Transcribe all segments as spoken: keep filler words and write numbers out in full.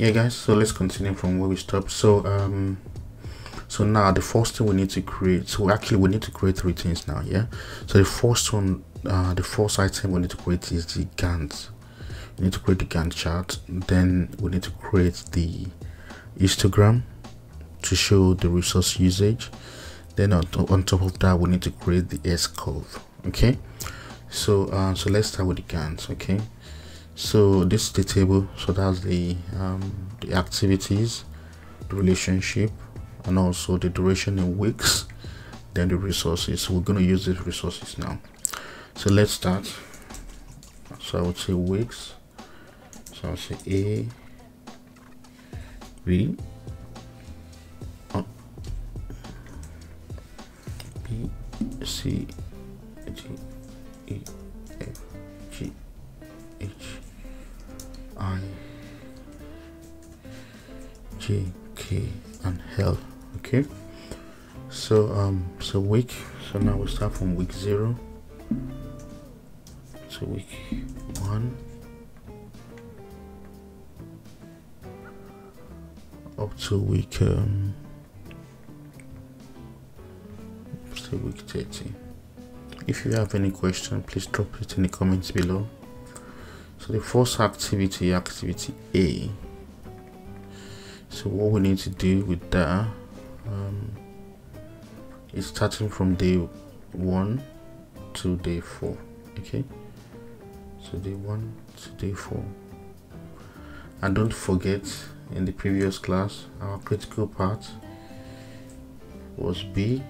Yeah guys, so let's continue from where we stopped. So um so now the first thing we need to create, so actually we need to create three things now. Yeah, so the first one, uh the first item we need to create is the Gantt. We need to create the Gantt chart, then we need to create the histogram to show the resource usage, then on, on top of that we need to create the S-curve. Okay, so uh so let's start with the Gantt. Okay, so this is the table, so that's the um the activities, the relationship, and also the duration in weeks, then the resources. So we're going to use these resources now, so let's start. So I would say weeks, so I'll say A B oh, B C G E F G H I J K and L. Okay, so um so week, so now we start from week zero to week one up to week um to week thirty. If you have any question, please drop it in the comments below. So the first activity, activity A, so what we need to do with that um, is starting from day one to day four. Okay, so day one to day four, and don't forget, in the previous class our critical part was B,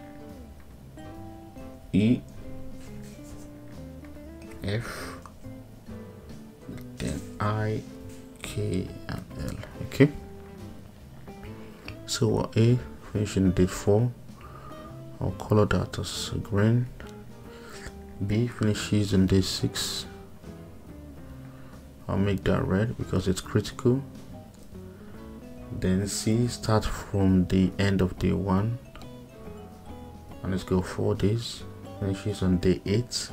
E, F, then I, K and L. Okay, so A finishing day four, I'll color that as green. B finishes in day six, I'll make that red because it's critical. Then C starts from the end of day one, and let's go four days, finishes on day eight, so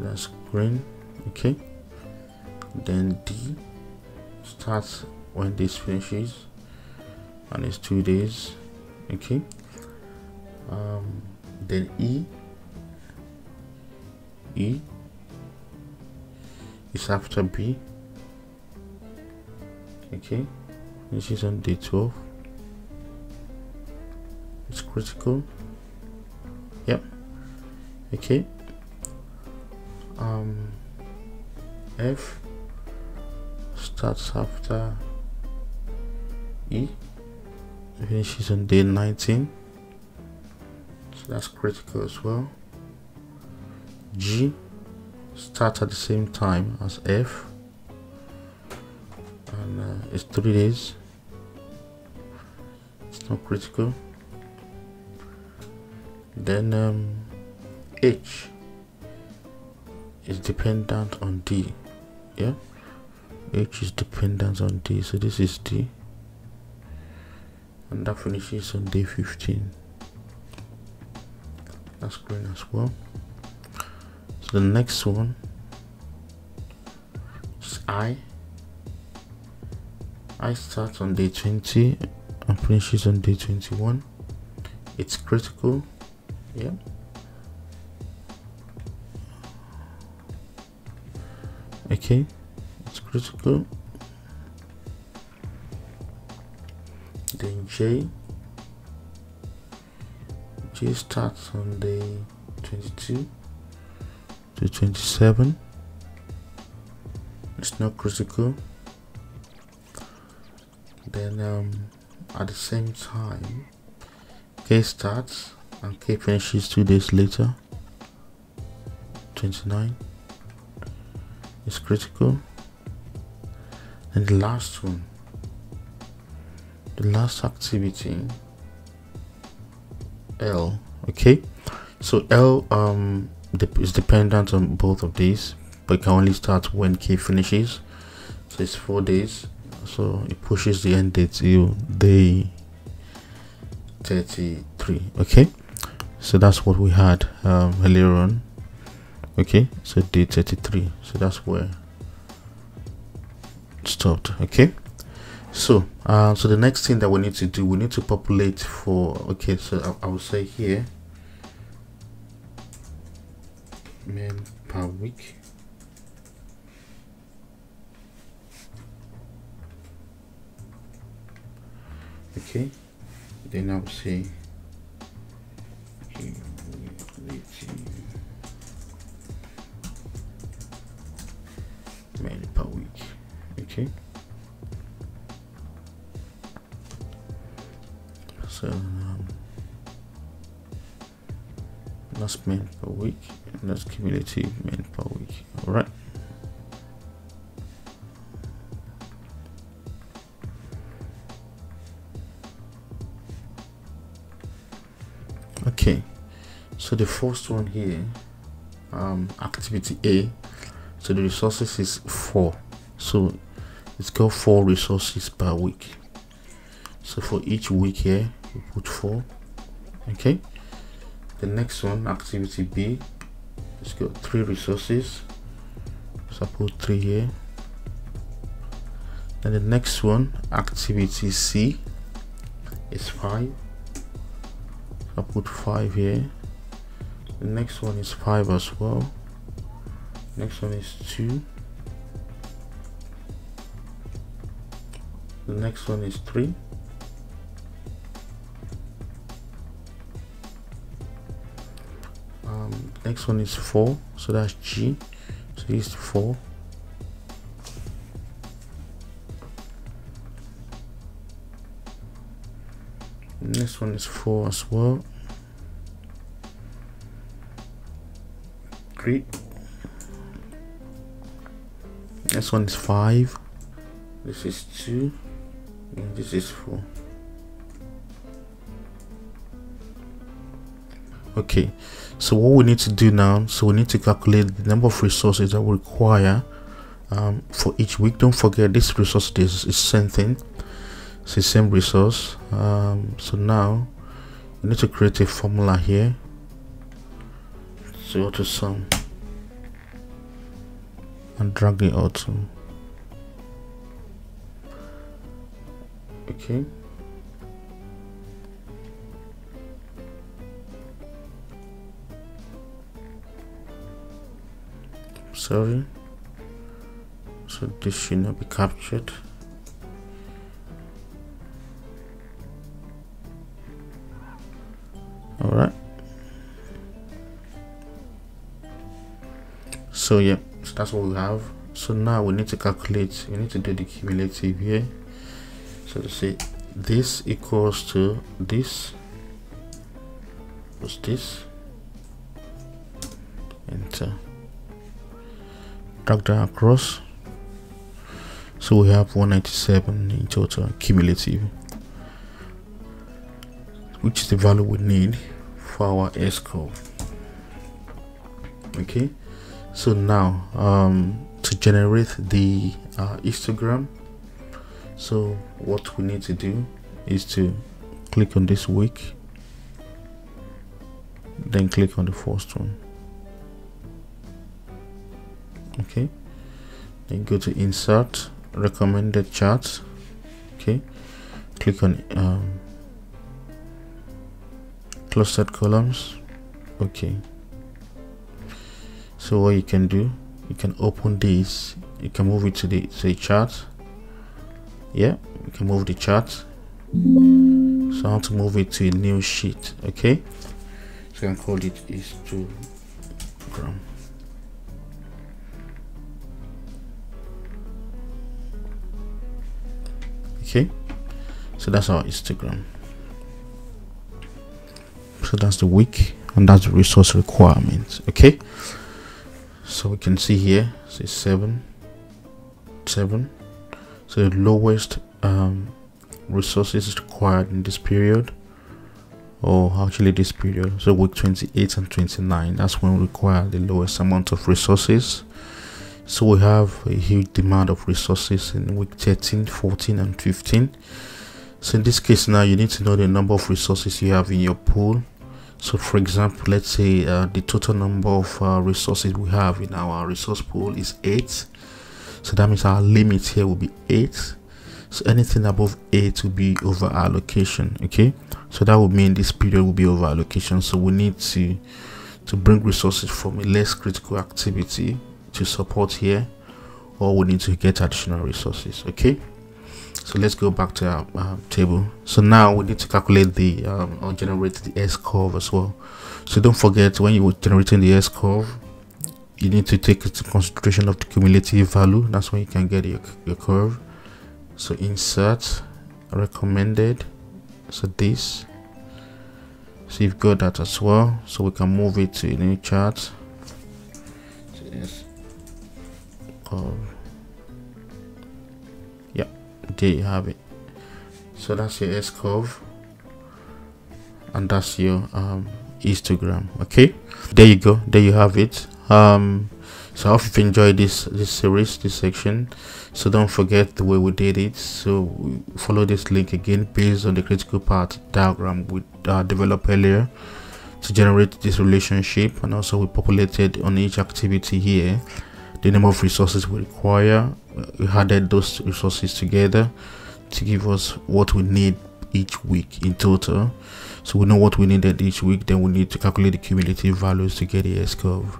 that's green. Okay, then D starts when this finishes, and it's two days. Okay, um, then E E is after B. Okay, this is on day twelve, it's critical. Yep. Okay, um F starts after E, finishes on day nineteen, so that's critical as well. G starts at the same time as F, and uh, it's three days, it's not critical. Then um, H is dependent on D. Yeah, H is dependent on D, so this is D, and that finishes on day fifteen, that's green as well. So the next one is I. I starts on day twenty and finishes on day twenty-one, it's critical. Yeah, okay, it's critical. Then J J starts on day twenty-two to twenty-seven, it's not critical. Then um, at the same time K starts and K finishes two days later, twenty-nine, it's critical. And the last one, the last activity, L. Okay, so L um is dependent on both of these, but can only start when K finishes, so it's four days, so it pushes the end date to day thirty-three. Okay, so that's what we had um, earlier on. Okay, so day thirty-three, so that's where it stopped. Okay, so uh, so the next thing that we need to do, we need to populate for, okay, so I, I will say here men per week. Okay, then I will say men per week. Okay, so um, last men per week, and that's cumulative men per week. All right. Okay, so the first one here, um, activity A. So the resources is four, so it's got four resources per week. So for each week here, we put four. Okay, the next one, activity B, it's got three resources, so I put three here. And the next one, activity C, is five, so I put five here. The next one is five as well. Next one is two. The next one is three. Um, next one is four. So that's G. So it's four. Next one is four as well. Three. This one is five, this is two, and this is four. Okay, so what we need to do now, so we need to calculate the number of resources that we require um, for each week. Don't forget this resource, this is same thing, it's the same resource. Um, so now we need to create a formula here. So auto sum, and drag it out. Okay, sorry, so this should not be captured. All right, so yeah, so that's what we have. So now we need to calculate, we need to do the cumulative here. So to say this equals to this plus this, enter, drag that across. So we have one ninety-seven in total cumulative, which is the value we need for our S curve. Okay, so now um, to generate the uh, histogram, so what we need to do is to click on this week, then click on the first one. Okay, then go to insert, recommended chart. Okay, click on um, clustered columns. Okay, so what you can do, you can open this, you can move it to the, to the chart. Yeah, you can move the chart. So I want to move it to a new sheet. Okay, so I can call it histogram. Okay, so that's our histogram. So that's the week, and that's the resource requirement. Okay, so we can see here, so it's seven, seven. So the lowest um, resources is required in this period, or actually this period. So week twenty-eight and twenty-nine, that's when we require the lowest amount of resources. So we have a huge demand of resources in week thirteen, fourteen, and fifteen. So in this case now, you need to know the number of resources you have in your pool. So for example, let's say uh, the total number of uh, resources we have in our resource pool is eight. So that means our limit here will be eight. So anything above eight will be over allocation. Okay, so that would mean this period will be over allocation. So we need to to bring resources from a less critical activity to support here, or we need to get additional resources. Okay, so let's go back to our uh, table. So now we need to calculate the um, or generate the S curve as well. So don't forget, when you were generating the S curve, you need to take into consideration of the cumulative value. That's when you can get your, your curve. So insert recommended, so this, so you've got that as well. So we can move it to a new chart. So yes. Oh. Yeah, there you have it. So that's your S curve, and that's your um, histogram. Okay, there you go. There you have it. Um, so I hope you've enjoyed this this series, this section. So don't forget the way we did it. So follow this link again based on the critical path diagram we uh, developed earlier to generate this relationship, and also we populated on each activity here the number of resources we require. We added those resources together to give us what we need each week in total. So we know what we needed each week, then we need to calculate the cumulative values to get the S curve.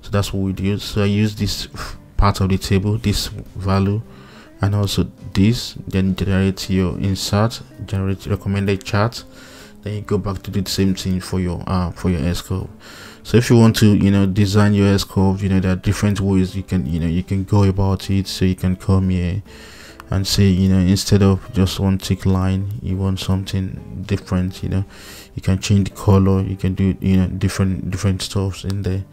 So that's what we do. So I use this part of the table, this value, and also this, then generate your insert, generate recommended chart, then you go back to do the same thing for your uh for your S curve. So if you want to, you know, design your S curve, you know, there are different ways you can, you know, you can go about it. So you can come here and say, you know, instead of just one thick line, you want something different. You know, you can change the color, you can do, you know, different different stuffs in there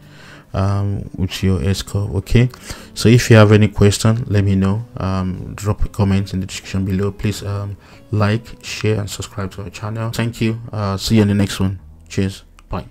um with your S curve. Okay, so if you have any question, let me know. Um drop a comment in the description below. Please um like, share and subscribe to our channel. Thank you. Uh see you in the next one. Cheers. Bye.